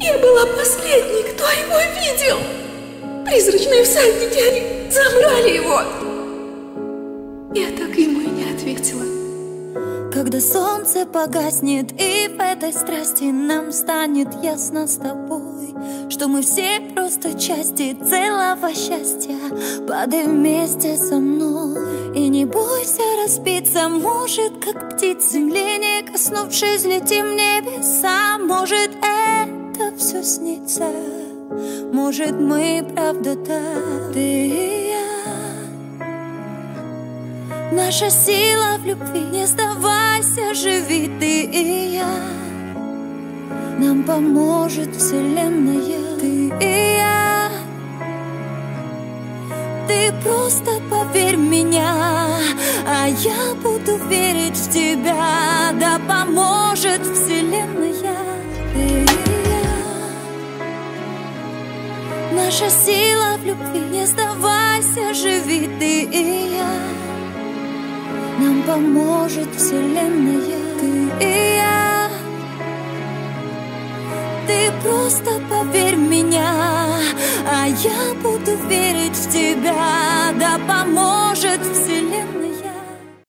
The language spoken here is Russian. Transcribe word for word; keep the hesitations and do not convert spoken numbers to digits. Я была последней, кто его видел. Призрачные всадники, они забрали его. Я так ему и не ответила. Когда солнце погаснет, и в этой страсти нам станет ясно с тобой, что мы все просто части целого счастья. Падай вместе со мной и не бойся разбиться. Может, как птицы, не коснувшись, летим в небеса. Может, это все снится, может, мы правда так, ты и я. Наша сила в любви, не сдавайся, живи, ты и я. Нам поможет Вселенная, ты и я. Ты просто поверь в меня, а я буду верить в тебя. Да поможет Вселенная, ты и я. Наша сила в любви, не сдавайся, живи, ты и я. Нам поможет Вселенная, ты и я. Ты просто поверь в меня, а я буду верить в тебя, да поможет.